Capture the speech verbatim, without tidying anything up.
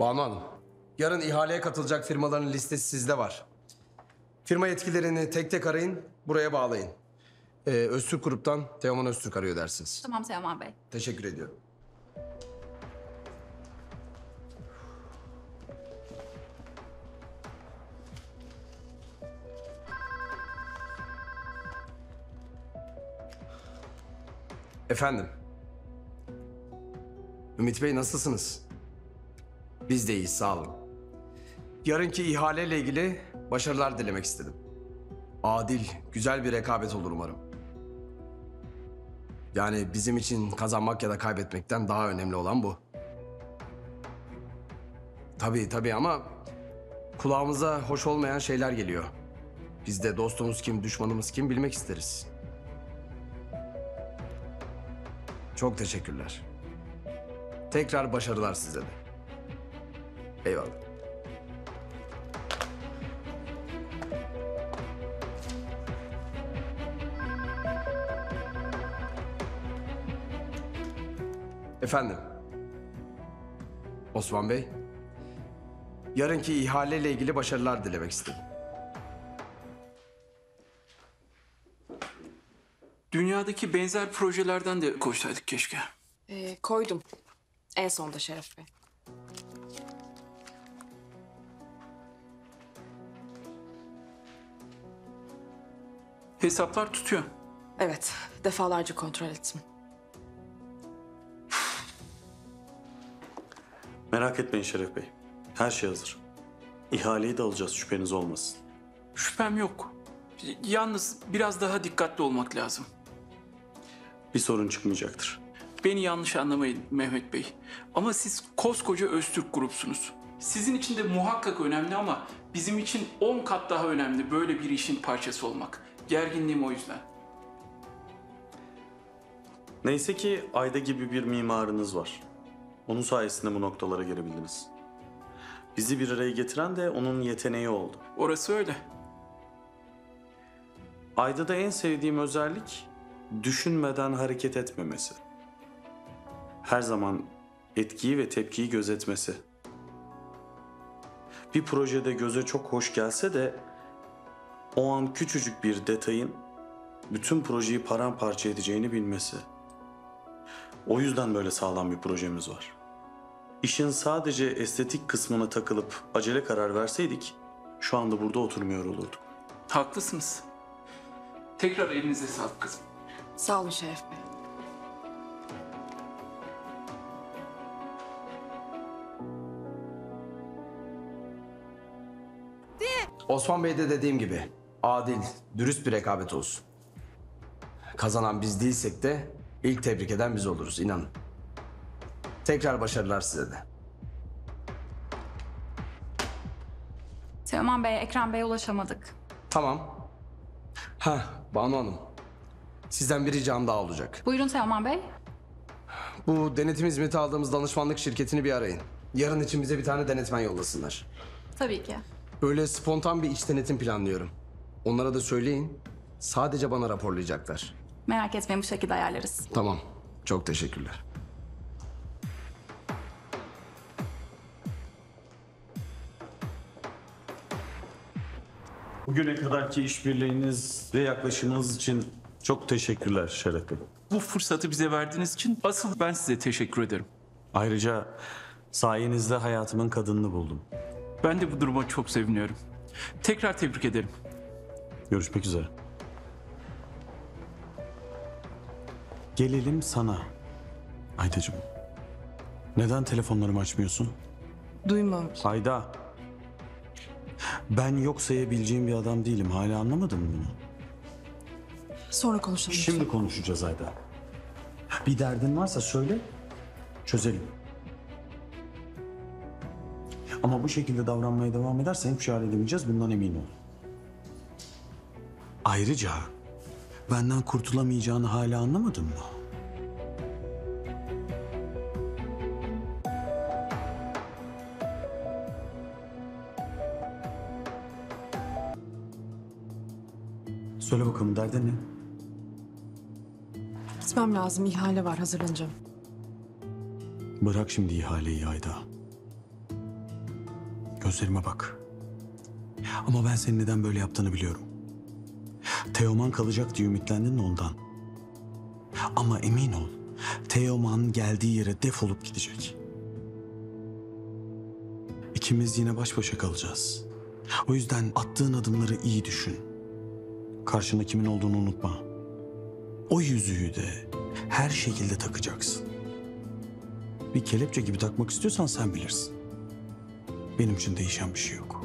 Banu Hanım, yarın ihaleye katılacak firmaların listesi sizde var. Firma yetkililerini tek tek arayın, buraya bağlayın. Ee, Öztürk Grup'tan Teoman Öztürk arıyor dersiniz. Tamam Teoman Bey. Teşekkür ediyorum. Efendim. Ümit Bey, nasılsınız? Biz de iyiyiz, sağ olun. Yarınki ihaleyle ilgili başarılar dilemek istedim. Adil, güzel bir rekabet olur umarım. Yani bizim için kazanmak ya da kaybetmekten daha önemli olan bu. Tabii tabii ama kulağımıza hoş olmayan şeyler geliyor. Biz de dostumuz kim, düşmanımız kim bilmek isteriz. Çok teşekkürler. Tekrar başarılar size de. Eyvallah. Efendim, Osman Bey, yarınki ihaleyle ilgili başarılar dilemek istedim. Dünyadaki benzer projelerden de koşsaydık keşke. Ee, koydum. En sonda Şeref Bey. Hesaplar tutuyor. Evet, defalarca kontrol ettim. Merak etmeyin Şeref Bey. Her şey hazır. İhaleyi de alacağız, şüpheniz olmasın. Şüphem yok. Yalnız biraz daha dikkatli olmak lazım. Bir sorun çıkmayacaktır. Beni yanlış anlamayın Mehmet Bey. Ama siz koskoca Öztürk grupsunuz. Sizin için de muhakkak önemli ama bizim için on kat daha önemli böyle bir işin parçası olmak. Gerginliğim o yüzden. Neyse ki Ayda gibi bir mimarınız var. Onun sayesinde bu noktalara gelebildiniz. Bizi bir araya getiren de onun yeteneği oldu. Orası öyle. Ayda'da en sevdiğim özellik düşünmeden hareket etmemesi. Her zaman etkiyi ve tepkiyi gözetmesi. Bir projede göze çok hoş gelse de o an küçücük bir detayın bütün projeyi paramparça edeceğini bilmesi. O yüzden böyle sağlam bir projemiz var. İşin sadece estetik kısmına takılıp acele karar verseydik şu anda burada oturmuyor olurduk. Haklısınız. Tekrar elinize sağlık kızım. Sağ olun Şeref Bey. Osman Bey'de dediğim gibi adil, dürüst bir rekabet olsun. Kazanan biz değilsek de ilk tebrik eden biz oluruz, inanın. Tekrar başarılar size de. Teoman Bey, Ekrem Bey'e ulaşamadık. Tamam. Ha, Banu Hanım. Sizden bir ricam daha olacak. Buyurun Selman Bey. Bu denetim hizmeti aldığımız danışmanlık şirketini bir arayın. Yarın için bize bir tane denetmen yollasınlar. Tabii ki. Böyle spontan bir iç denetim planlıyorum. Onlara da söyleyin. Sadece bana raporlayacaklar. Merak etmeyin, bu şekilde ayarlarız. Tamam. Çok teşekkürler. Bugüne kadarki işbirliğiniz ve yaklaşımınız için çok teşekkürler Şeref Bey. Bu fırsatı bize verdiğiniz için asıl ben size teşekkür ederim. Ayrıca sayenizde hayatımın kadınını buldum. Ben de bu duruma çok seviniyorum. Tekrar tebrik ederim. Görüşmek üzere. Gelelim sana. Aydacığım, neden telefonlarımı açmıyorsun? Duymamış. Ayda. Ben yok sayabileceğim bir adam değilim. Hala anlamadın mı bunu? Sonra konuşalım. Şimdi konuşacağız Ayda. Bir derdin varsa söyle, çözelim. Ama bu şekilde davranmaya devam edersen hiçbir şey halledemeyeceğiz, bundan emin ol. Ayrıca benden kurtulamayacağını hala anlamadın mı? Söyle bakalım, derdin ne? Gitmem lazım, ihale var, hazırlanacağım. Bırak şimdi ihaleyi Ayda. Gözlerime bak. Ama ben senin neden böyle yaptığını biliyorum. Teoman kalacak diye ümitlendin de ondan. Ama emin ol, Teoman geldiği yere defolup gidecek. İkimiz yine baş başa kalacağız. O yüzden attığın adımları iyi düşün. Karşında kimin olduğunu unutma. O yüzüğü de her şekilde takacaksın. Bir kelepçe gibi takmak istiyorsan sen bilirsin. Benim için değişen bir şey yok.